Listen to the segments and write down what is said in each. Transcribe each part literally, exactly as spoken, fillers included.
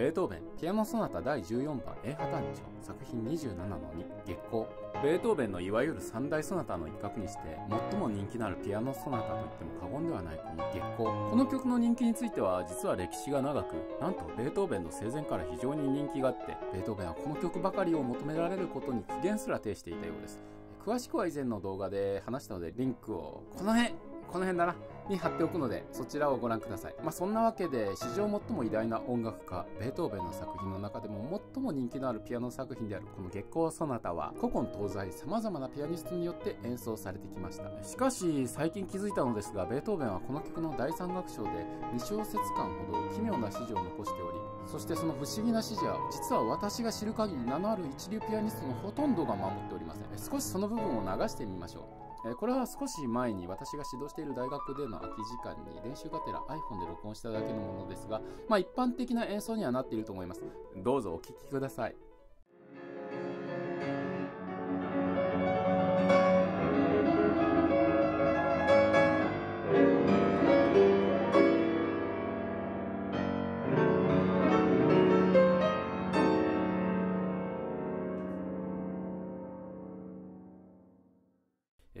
ベートーベン、ピアノソナタだいじゅうよんばん A 波単調、作品 にじゅうななのに、月光。ベートーベンのいわゆる三大ソナタの一角にして、最も人気のあるピアノソナタといっても過言ではないこの月光。この曲の人気については、実は歴史が長く、なんとベートーベンの生前から非常に人気があって、ベートーベンはこの曲ばかりを求められることに苦言すら呈していたようです。詳しくは以前の動画で話したので、リンクを、この辺この辺だなに貼っておくので、そちらをご覧ください。まあ、そんなわけで、史上最も偉大な音楽家、ベートーベンの作品の中でも最も人気のあるピアノ作品であるこの月光ソナタは、古今東西様々なピアニストによって演奏されてきました。しかし、最近気づいたのですが、ベートーベンはこの曲のだいさん楽章でにしょうせつかんほど奇妙な指示を残しており、そしてその不思議な指示は、実は私が知る限り名のある一流ピアニストのほとんどが守っておりません。少しその部分を流してみましょう。これは少し前に私が指導している大学での空き時間に練習がてら iPhone で録音しただけのものですが、まあ一般的な演奏にはなっていると思います。どうぞお聴きください。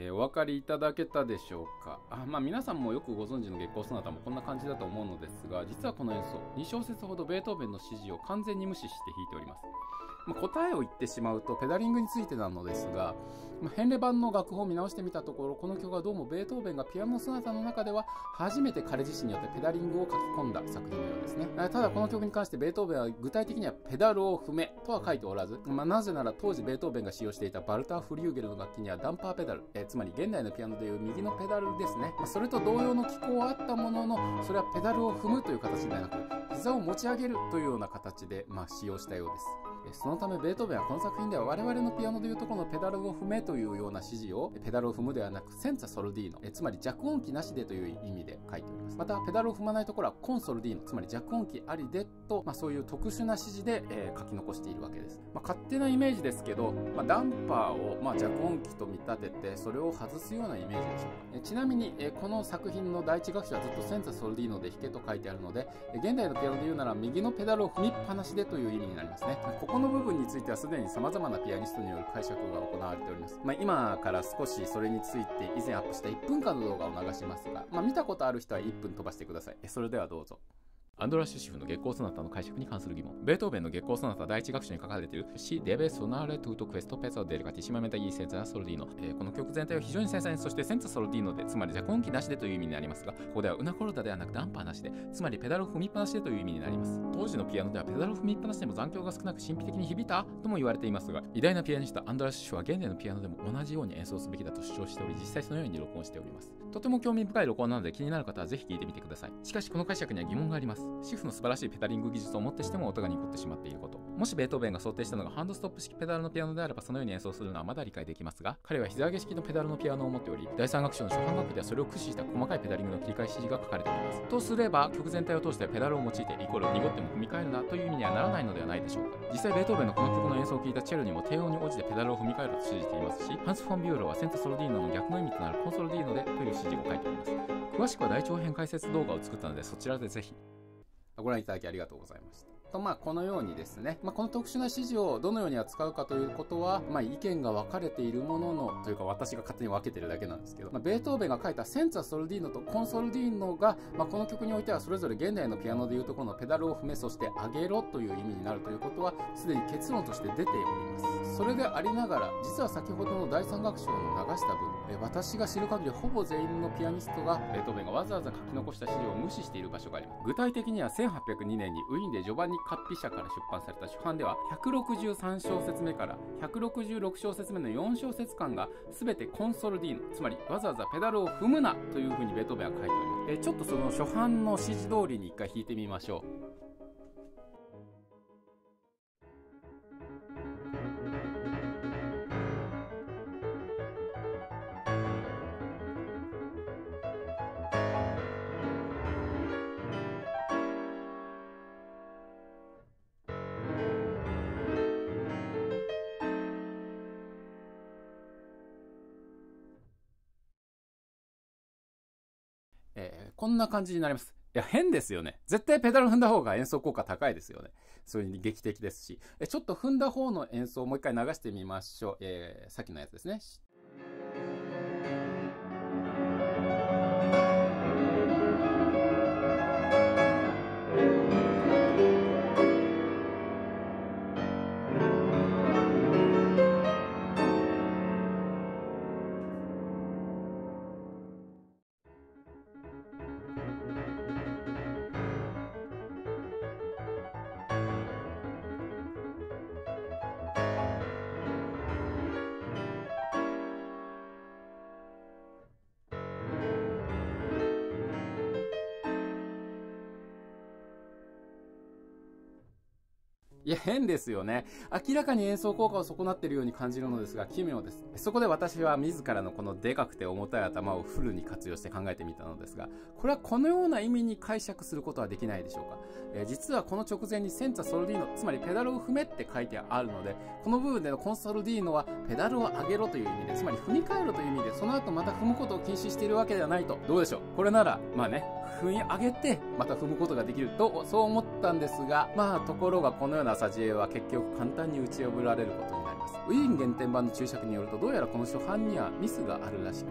えー、お分かりいただけたでしょうか。あ、まあ、皆さんもよくご存知の月光ソナタもこんな感じだと思うのですが、実はこの演奏、にしょうせつほどベートーベンの指示を完全に無視して弾いております。まあ、答えを言ってしまうと、ペダリングについてなのですが、まあ、ヘンレ版の楽譜を見直してみたところ、この曲はどうもベートーベンがピアノソナタの中では、初めて彼自身によってペダリングを書き込んだ作品のようですね。ただこの曲に関してベートーベンは具体的にはペダルを踏めとは書いておらず、まあ、なぜなら当時ベートーベンが使用していたバルター・フリューゲルの楽器にはダンパーペダル、えつまり現代のピアノでいう右のペダルですね。それと同様の機構はあったものの、それはペダルを踏むという形ではなく、膝を持ち上げるというような形で、まあ、使用したようです。そのためベートーベンはこの作品では我々のピアノでいうとこのペダルを踏めというような指示をペダルを踏むではなくセンツァソルディーノ、えつまり弱音機なしでという意味で書いております。またペダルを踏まないところはコンソルディーノ、つまり弱音機ありでと、まあ、そういう特殊な指示で、えー、書き残しているわけです。まあ、勝手なイメージですけど、まあ、ダンパーを、まあ、弱音機と見立ててそれを外すようなイメージでしょうか。えちなみに、えこの作品の第一楽章はずっとセンツァソルディーノで弾けと書いてあるので、現代のピアノで言うなら右のペダルを踏みっぱなしでという意味になりますね。ここの部分についてはすでに様々なピアニストによる解釈が行われております。まあ、今から少しそれについて以前アップしたいっぷんかんの動画を流しますが、まあ、見たことある人はいっぷん飛ばしてください。それではどうぞ。アンドラシュシフの月光ソナタの解釈に関する疑問。ベートーベンの月光ソナタだいいち楽章に書かれている Si deve sonare tutto questo pezzo delicatisssimamente in senza sol dino、えー、この曲全体は非常に繊細に、そしてセンツァソルディーノで、つまり弱音機なしでという意味になりますが、ここではウナコルダではなくダンパーなしで、つまりペダルを踏みっぱなしでという意味になります。当時のピアノではペダルを踏みっぱなしでも残響が少なく神秘的に響いたとも言われていますが、偉大なピアニストアンドラシュシフは現代のピアノでも同じように演奏すべきだと主張しており、実際そのように録音しております。とても興味深い録音なので気になる方はぜひ聴いてみてください。しかしこの解釈には疑問があります。シフの素晴らしいペダリング技術をもってしても音が濁ってしまっていること。もしベートーベンが想定したのがハンドストップ式ペダルのピアノであればそのように演奏するのはまだ理解できますが、彼は膝上げ式のペダルのピアノを持っており、だいさん楽章の初版楽譜ではそれを駆使した細かいペダリングの切り替え指示が書かれております。とすれば曲全体を通してペダルを用いてイコール濁っても踏み替えるなという意味にはならないのではないでしょうか。実際ベートーベンのこの曲の演奏を聞いたチェロにも低音に応じてペダルを踏み替えると指示していますし、ハンス・フォン・ビューロはセント・ソルディーノの逆の意味となるコンソルディーノでという指示を書いております。詳しくは大長編解説動画を作ったのでそちらでぜひ。ご覧いただきありがとうございました。とまあこのようにですね、まあ、この特殊な指示をどのように扱うかということは、まあ、意見が分かれているもののというか私が勝手に分けてるだけなんですけど、まあ、ベートーベンが書いたセンツァ・ソルディーノとコンソルディーノが、まあ、この曲においてはそれぞれ現代のピアノでいうとこのペダルを踏めそして上げろという意味になるということはすでに結論として出ております。それでありながら実は先ほどのだいさん楽章の流した分、え私が知る限りほぼ全員のピアニストがベートーベンがわざわざ書き残した指示を無視している場所があります。具体的にはせんはっぴゃくにねんにウィーンでジョバンニ・カッピ社から出版された初版ではひゃくろくじゅうさんしょうせつめからひゃくろくじゅうろくしょうせつめのよんしょうせつかんが全てコンソルディーノ、つまりわざわざペダルを踏むなというふうにベートーベンは書いております。えちょっとその初版の指示通りに一回弾いてみましょう。えー、こんな感じになります。いや、変ですよね。絶対ペダル踏んだ方が演奏効果高いですよね。それに劇的ですし。え、ちょっと踏んだ方の演奏をもう一回流してみましょう。えー、さっきのやつですね。いや、変ですよね。明らかに演奏効果を損なっているように感じるのですが、奇妙です。そこで私は自らのこのでかくて重たい頭をフルに活用して考えてみたのですが、これはこのような意味に解釈することはできないでしょうか。えー、実はこの直前にセンツァソルディーノ、つまりペダルを踏めって書いてあるので、この部分でのコンソルディーノはペダルを上げろという意味で、つまり踏み替えろという意味で、その後また踏むことを禁止しているわけではないと。どうでしょう。これなら、まあね、踏み上げてまた踏むことができると、そう思ったんですが、まあところがこのようなさじ絵は結局簡単に打ち破られることになります。ウィーン原点版の注釈によると、どうやらこの初版にはミスがあるらしく、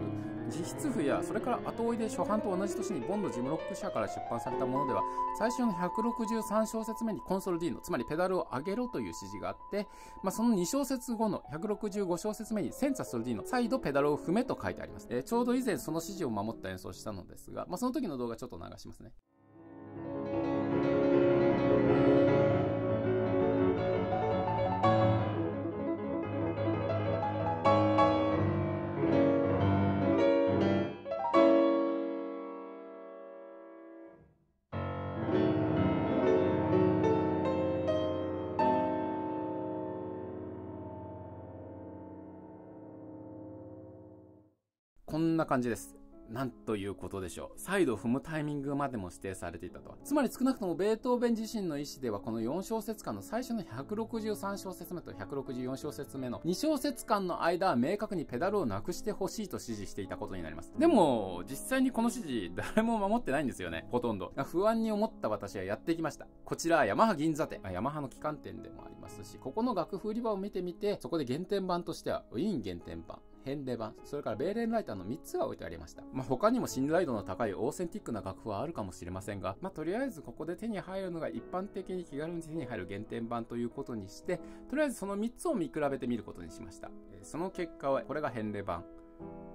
実質譜やそれから後追いで初版と同じ年にボンドジムロック社から出版されたものでは、最初のひゃくろくじゅうさん小節目にコンソルディーノ、つまりペダルを上げろという指示があって、まあ、そのに小節後のひゃくろくじゅうご小節目にセンツァソルディーノ、再度ペダルを踏めと書いてあります。えー、ちょうど以前その指示を守った演奏をしたのですが、まあ、その時の動画ちょっと流しますね。こんな感じです。なんということでしょう。再度踏むタイミングまでも指定されていたとは。つまり少なくともベートーベン自身の意思では、このよん小節間の最初のひゃくろくじゅうさん小節目とひゃくろくじゅうよん小節目のに小節間の間は明確にペダルをなくしてほしいと指示していたことになります。でも、実際にこの指示誰も守ってないんですよね。ほとんど。不安に思った私はやってきました。こちら、ヤマハ銀座店。ヤマハの旗艦店でもありますし、ここの楽譜売り場を見てみて、そこで原点版としては、ウィーン原点版。ヘンデ版、それからベーレンライターのみっつが置いてありました。まあ、他にも信頼度の高いオーセンティックな楽譜はあるかもしれませんが、まあ、とりあえずここで手に入るのが一般的に気軽に手に入る原点版ということにして、とりあえずそのみっつを見比べてみることにしました。その結果は、これがヘンデ版、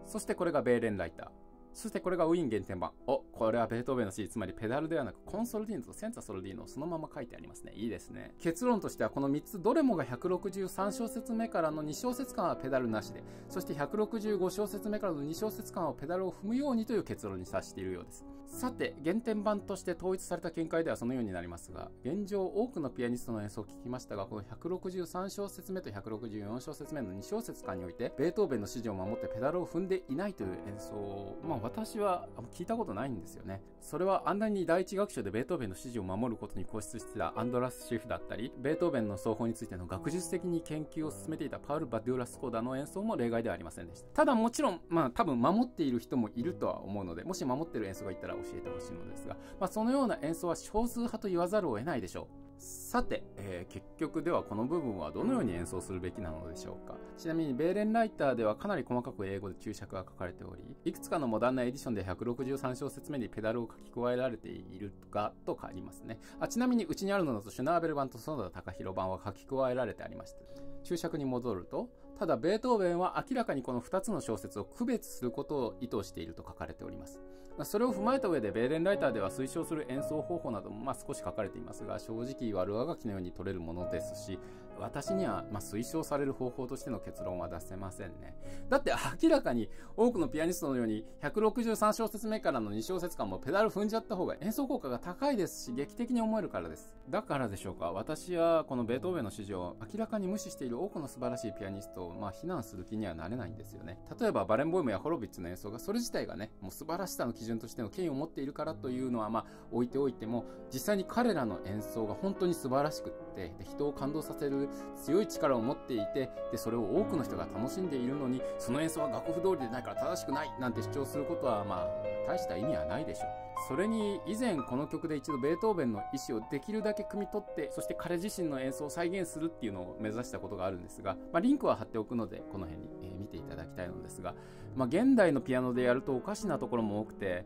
そしてこれがベーレンライター、そしてこれがウィーン原点版。お、これはベートーベンの指示、つまりペダルではなくコンソルディーノとセンツァソルディーノをそのまま書いてありますね。いいですね。結論としては、このみっつどれもがひゃくろくじゅうさん小節目からのに小節間はペダルなしで、そしてひゃくろくじゅうご小節目からのに小節間はペダルを踏むようにという結論に達しているようです。さて、原点版として統一された見解ではそのようになりますが、現状多くのピアニストの演奏を聞きましたが、このひゃくろくじゅうさん小節目とひゃくろくじゅうよん小節目のに小節間において、ベートーベンの指示を守ってペダルを踏んでいないという演奏を、まあ私は聞いたことないんですよね。それはあんなに第一楽章でベートーベンの指示を守ることに固執してたアンドラス・シェフだったり、ベートーベンの奏法についての学術的に研究を進めていたパウル・バデューラスコーダの演奏も例外ではありませんでした。ただもちろん、まあ多分守っている人もいるとは思うので、もし守ってる演奏がいたら教えてほしいのですが、まあそのような演奏は少数派と言わざるを得ないでしょう。さて、えー、結局ではこの部分はどのように演奏するべきなのでしょうか。ちなみにベーレンライターではかなり細かく英語で注釈が書かれており、いくつかのモダンなエディションでひゃくろくじゅうさん小節目にペダルを書き加えられているがとかありますね。あ、ちなみにうちにあるのだとシュナーベル版と園田高弘版は書き加えられてありました。注釈に戻ると、ただベートーベンは明らかにこのふたつの小節を区別することを意図していると書かれております。それを踏まえた上でベーレンライターでは推奨する演奏方法などもまあ少し書かれていますが、正直悪あがきのように取れるものですし、私にはまあ推奨される方法としての結論は出せませんね。だって明らかに多くのピアニストのようにひゃくろくじゅうさん小節目からのに小節間もペダル踏んじゃった方が演奏効果が高いですし、劇的に思えるからです。だからでしょうか、私はこのベートーベンの指示を明らかに無視している多くの素晴らしいピアニストをまあ非難する気にはなれないんですよね。例えばバレンボイムやホロヴィッツの演奏がそれ自体がね、もう素晴らしさの基準としての権威を持っているからというのはまあ置いておいても、実際に彼らの演奏が本当に素晴らしくって、で人を感動させる強い力を持っていて、でそれを多くの人が楽しんでいるのに、その演奏は楽譜通りでないから正しくないなんて主張することはまあ大した意味はないでしょう。それに以前この曲で一度ベートーベンの意思をできるだけ汲み取って、そして彼自身の演奏を再現するっていうのを目指したことがあるんですが、まあ、リンクは貼っておくのでこの辺に、えー、見ていただきたいのですが、まあ、現代のピアノでやるとおかしなところも多くて、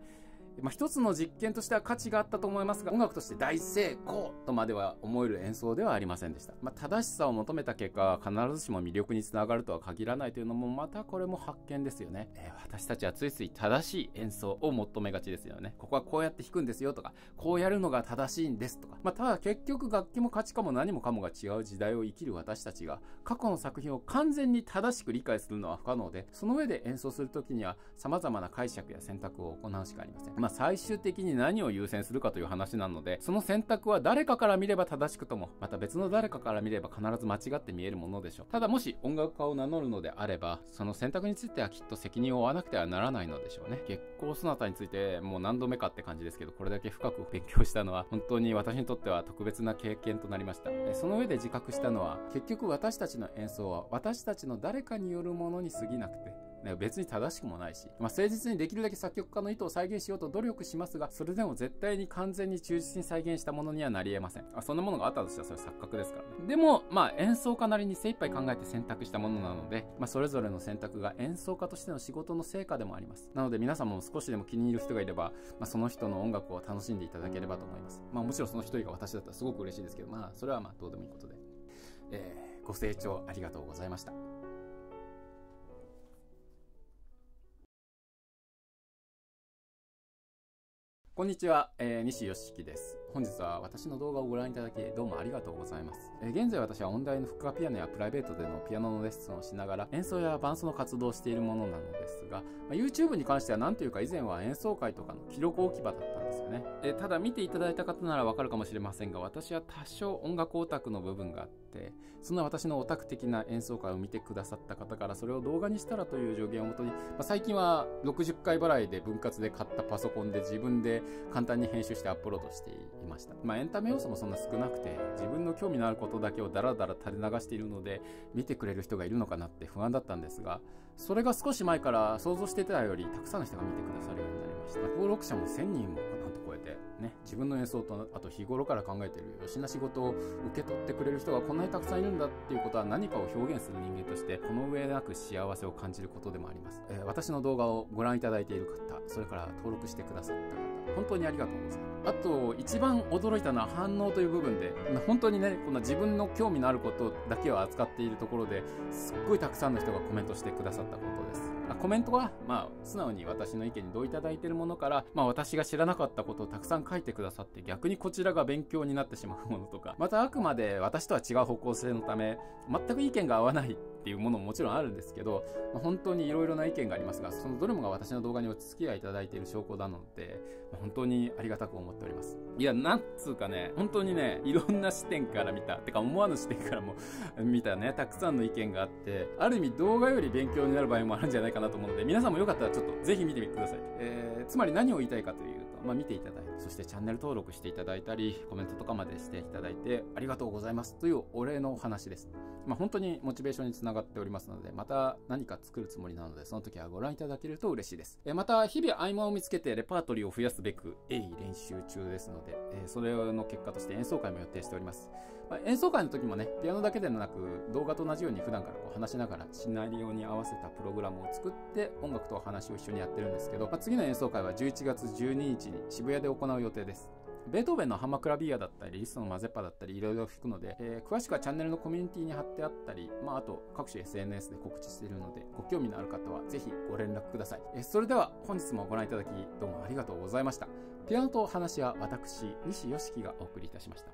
まあ、一つの実験としては価値があったと思いますが、音楽として大成功とまでは思える演奏ではありませんでした。まあ、正しさを求めた結果、必ずしも魅力につながるとは限らないというのも、またこれも発見ですよね。えー、私たちはついつい正しい演奏を求めがちですよね。ここはこうやって弾くんですよとか、こうやるのが正しいんですとか。まあ、ただ結局楽器も価値かも何もかもが違う時代を生きる私たちが、過去の作品を完全に正しく理解するのは不可能で、その上で演奏するときには様々な解釈や選択を行うしかありません。まあ最終的に何を優先するかという話なので、その選択は誰かから見れば正しくとも、また別の誰かから見れば必ず間違って見えるものでしょう。ただもし音楽家を名乗るのであれば、その選択についてはきっと責任を負わなくてはならないのでしょうね。月光ソナタについてもう何度目かって感じですけど、これだけ深く勉強したのは本当に私にとっては特別な経験となりました。その上で自覚したのは、結局私たちの演奏は私たちの誰かによるものに過ぎなくて、別に正しくもないし、まあ、誠実にできるだけ作曲家の意図を再現しようと努力しますが、それでも絶対に完全に忠実に再現したものにはなり得ません。あ、そんなものがあったとしたらそれ錯覚ですからね。でも、まあ演奏家なりに精一杯考えて選択したものなので、まあ、それぞれの選択が演奏家としての仕事の成果でもあります。なので皆さんも少しでも気に入る人がいれば、まあ、その人の音楽を楽しんでいただければと思います。まあもちろんその一人が私だったらすごく嬉しいですけど、まあそれはまあどうでもいいことで。えー、ご清聴ありがとうございました。こんにちは、えー、西義樹です。本日は私の動画をご覧いただきどうもありがとうございます。えー、現在私は音大の副科ピアノやプライベートでのピアノのレッスンをしながら演奏や伴奏の活動をしているものなのですが、まあ、YouTube に関しては何というか以前は演奏会とかの記録置き場だったんですよね。えー、ただ見ていただいた方ならわかるかもしれませんが、私は多少音楽オタクの部分があって、そんな私のオタク的な演奏会を見てくださった方からそれを動画にしたらという助言をもとに、まあ、最近はろくじゅっかい払いで分割で買ったパソコンで自分で簡単に編集してアップロードしていました。まあ、エンタメ要素もそんな少なくて、自分の興味のあることだけをダラダラ垂れ流しているので、見てくれる人がいるのかなって不安だったんですが、それが少し前から想像してたよりたくさんの人が見てくださるようになりました。登録者もせんにんもなんと超えてね、自分の演奏と、あと日頃から考えているよしな仕事を受け取ってくれる人がこんなにたくさんいるんだっていうことは、何かを表現する人間としてこの上なく幸せを感じることでもあります。えー、私の動画をご覧いただいている方、それから登録してくださった方、本当にありがとうございます。あと、一番驚いたのは反応という部分で、本当にね、こんな自分の興味のあることだけを扱っているところですっごいたくさんの人がコメントしてくださったことです。コメントは、まあ、素直に私の意見に同意いただいているものから、まあ、私が知らなかったことをたくさん書いてくださって、逆にこちらが勉強になってしまうものとか、またあくまで私とは違う方向性のため、全く意見が合わないっていうものももちろんあるんですけど、まあ、本当にいろいろな意見がありますが、そのどれもが私の動画にお付き合いいただいている証拠なので、まあ、本当にありがたく思っております。いや、なんつうかね、本当にね、いろんな視点から見た、てか思わぬ視点からも見たね、たくさんの意見があって、ある意味動画より勉強になる場合もあるんじゃないかなと思うので、皆さんもよかったらちょっとぜひ見てみてください。えー、つまり何を言いたいかというと、まあ、見ていただいて、そしてチャンネル登録していただいたり、コメントとかまでしていただいて、ありがとうございますというお礼のお話です。まあ、本当にモチベーションにつながっておりますので、また何か作るつもりなので、その時はご覧いただけると嬉しいです。えまた、日々合間を見つけてレパートリーを増やすべく、鋭意練習中ですので、えー、それの結果として演奏会も予定しております。まあ、演奏会の時もね、ピアノだけでなく、動画と同じように普段からこう話しながら、シナリオに合わせたプログラムを作って、音楽とお話を一緒にやってるんですけど、まあ、次の演奏会はじゅういちがつじゅうににちに渋谷で行う予定です。ベートーベンのハマクラビアだったり、リストのマゼッパだったり、いろいろ弾くので、えー、詳しくはチャンネルのコミュニティに貼ってあったり、まあ、あと各種 エスエヌエス で告知しているので、ご興味のある方はぜひご連絡ください。えー、それでは本日もご覧いただき、どうもありがとうございました。ピアノとお話は私、西義樹がお送りいたしました。